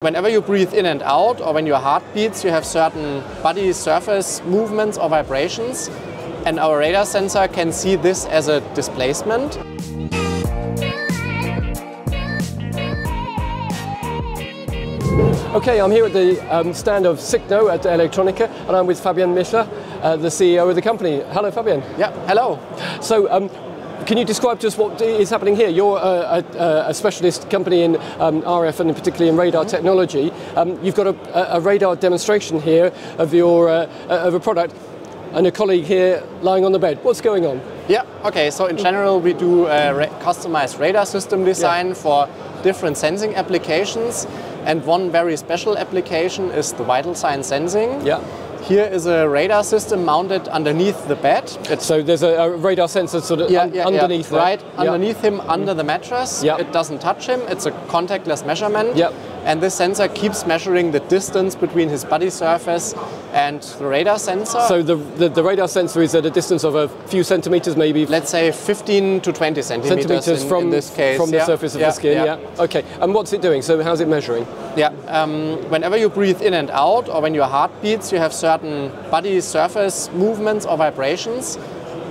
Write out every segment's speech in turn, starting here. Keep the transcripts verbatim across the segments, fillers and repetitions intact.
Whenever you breathe in and out, or when your heart beats, you have certain body surface movements or vibrations, and our radar sensor can see this as a displacement. Okay, I'm here at the um, stand of SICDO at Electronica, and I'm with Fabian Mischler, uh, the C E O of the company. Hello, Fabian. Yeah, hello. So. Um, Can you describe to us what is happening here? You're a, a, a specialist company in um, R F and particularly in radar technology. Um, you've got a, a radar demonstration here of your uh, of a product, and a colleague here lying on the bed. What's going on? Yeah. Okay. So in general, we do uh, ra customized radar system design yeah. for different sensing applications, and one very special application is the vital sign sensing. Yeah. Here is a radar system mounted underneath the bed. It's so there's a, a radar sensor sort of yeah, un yeah, underneath, yeah. right? Yeah. Underneath him, under the mattress. Yeah. It doesn't touch him. It's a contactless measurement. Yeah. And this sensor keeps measuring the distance between his body surface and the radar sensor. So the, the, the radar sensor is at a distance of a few centimeters, maybe. Let's say fifteen to twenty centimeters, centimeters in, from in this case, from yeah. the surface of yeah. the skin. Yeah. yeah. Okay. And what's it doing? So how's it measuring? Yeah. Um, whenever you breathe in and out, or when your heart beats, you have certain body surface movements or vibrations,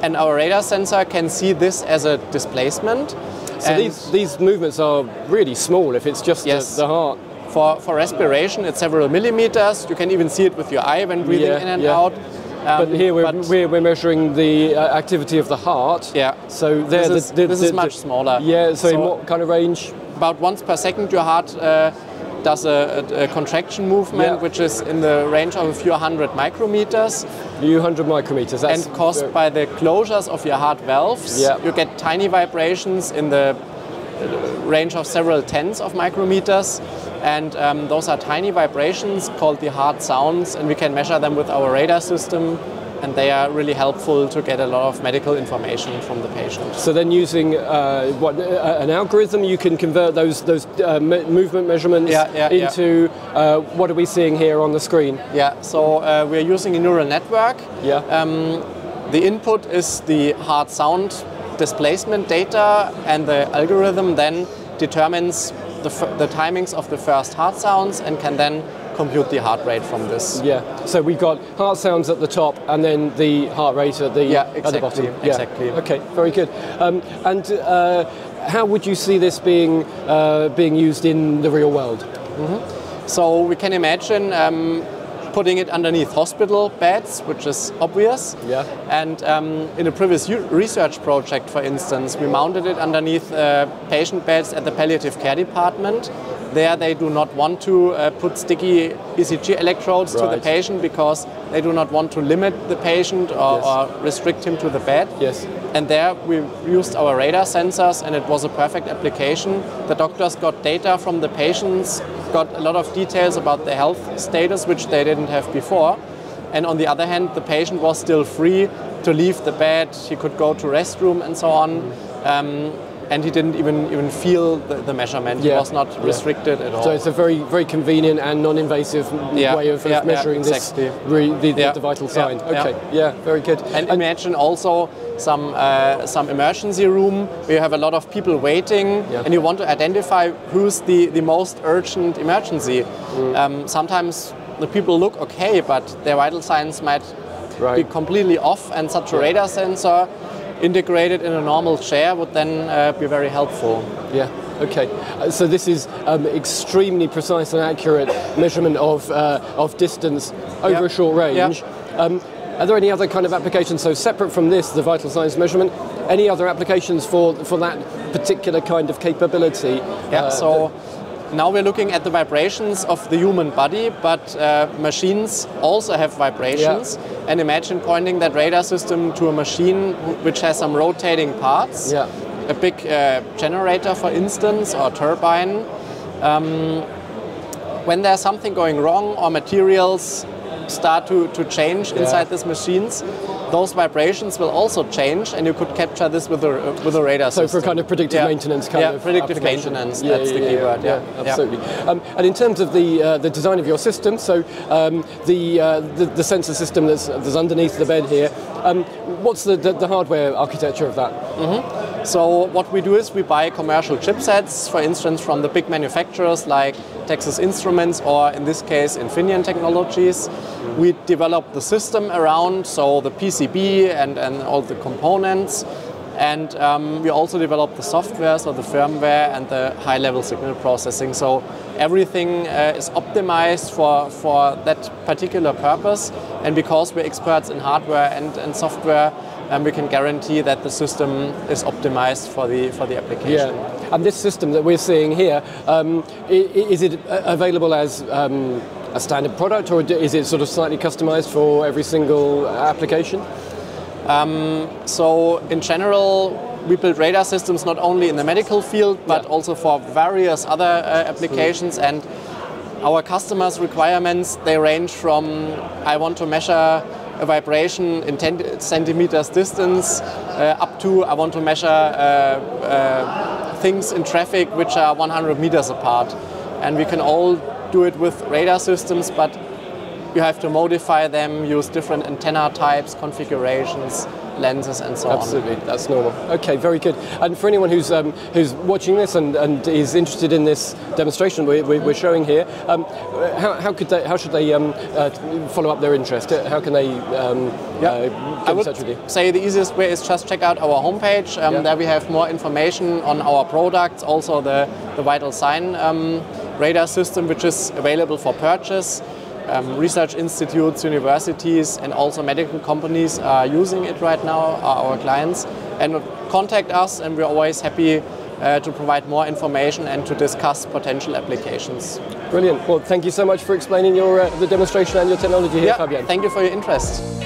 and our radar sensor can see this as a displacement. So these, these movements are really small if it's just yes. the, the heart. For, for respiration it's several millimeters. You can even see it with your eye when breathing yeah, in and yeah. out. Um, but here we're, but we're, we're measuring the uh, activity of the heart. Yeah. So there, this, the, the, this the, is much the, smaller. Yeah, so, so in what kind of range? About once per second your heart uh, does a, a, a contraction movement, yeah. which is in the range of a few hundred micrometers. A few hundred micrometers. That's and caused very... by the closures of your heart valves. Yeah. You get tiny vibrations in the range of several tens of micrometers, and um, those are tiny vibrations called the heart sounds, and we can measure them with our radar system. And they are really helpful to get a lot of medical information from the patient. So then using uh, what, an algorithm, you can convert those, those uh, me movement measurements yeah, yeah, into yeah. Uh, what are we seeing here on the screen? Yeah, so uh, we're using a neural network. Yeah. Um, the input is the heart sound displacement data, and the algorithm then determines the, f the timings of the first heart sounds and can then compute the heart rate from this. Yeah, so we've got heart sounds at the top and then the heart rate at the, yeah, exactly, at the bottom. Yeah, exactly. Okay, very good. Um, and uh, how would you see this being, uh, being used in the real world? Mm-hmm. So we can imagine um, putting it underneath hospital beds, which is obvious. Yeah. And um, in a previous research project, for instance, we mounted it underneath uh, patient beds at the palliative care department. There they do not want to uh, put sticky E C G electrodes right. to the patient because they do not want to limit the patient or, yes. or restrict him to the bed. Yes. And there we used our radar sensors, and it was a perfect application. The doctors got data from the patients, got a lot of details about their health status, which they didn't have before. And on the other hand, the patient was still free to leave the bed. He could go to restroom and so on. Um, And he didn't even even feel the, the measurement. Yeah. He was not restricted yeah. at all. So it's a very very convenient and non-invasive yeah. way of, yeah, of measuring yeah, exactly. this re, the, yeah. the vital sign. Yeah. Okay, yeah. yeah, very good. And, and imagine also some uh, some emergency room where you have a lot of people waiting, yeah. and you want to identify who's the the most urgent emergency. Mm. Um, sometimes the people look okay, but their vital signs might right. be completely off, and such a yeah. radar sensor integrated in a normal chair would then uh, be very helpful. Yeah, okay. Uh, so this is um, extremely precise and accurate measurement of, uh, of distance over yep. a short range. Yep. Um, are there any other kind of applications? So separate from this, the vital signs measurement, any other applications for, for that particular kind of capability? Yeah, uh, so now we're looking at the vibrations of the human body, but uh, machines also have vibrations. Yeah. And imagine pointing that radar system to a machine which has some rotating parts, yeah. a big uh, generator, for instance, or turbine. Um, when there's something going wrong or materials start to, to change yeah. inside these machines, those vibrations will also change, and you could capture this with a with a radar so system. So for kind of predictive yeah. maintenance kind yeah, of predictive maintenance, yeah, that's yeah, the yeah, keyword. Yeah, yeah. yeah. absolutely. Yeah. Um, and in terms of the uh, the design of your system, so um, the, uh, the the sensor system that's, that's underneath the bed here, um, what's the, the, the hardware architecture of that? Mm-hmm. So what we do is we buy commercial chipsets, for instance, from the big manufacturers like Texas Instruments or, in this case, Infineon Technologies. We develop the system around, so the P C B and, and all the components. And um, we also develop the software, so the firmware and the high-level signal processing. So everything uh, is optimized for, for that particular purpose. And because we're experts in hardware and, and software, and we can guarantee that the system is optimized for the for the application. Yeah. And this system that we're seeing here, um, is it available as um, a standard product, or is it sort of slightly customized for every single application? Um, so in general, we build radar systems not only in the medical field, but yeah. also for various other uh, applications. Mm. And our customers' requirements, they range from, I want to measure a vibration in ten centimeters distance, uh, up to I want to measure uh, uh, things in traffic which are one hundred meters apart. And we can all do it with radar systems, but you have to modify them, use different antenna types, configurations, lenses and so on. Absolutely, that's normal. Okay, very good. And for anyone who's um, who's watching this and, and is interested in this demonstration we, we, we're showing here, um, how, how could they, how should they um, uh, follow up their interest? How can they um, yeah. uh, get I in touch with you? I would say the easiest way is just check out our homepage. Um, yeah. There we have more information on our products, also the, the vital sign um, radar system, which is available for purchase. Um, research institutes, universities, and also medical companies are using it right now, are our clients. And contact us, and we're always happy uh, to provide more information and to discuss potential applications. Brilliant. Well, thank you so much for explaining your, uh, the demonstration and your technology here, yeah, Fabian. Thank you for your interest.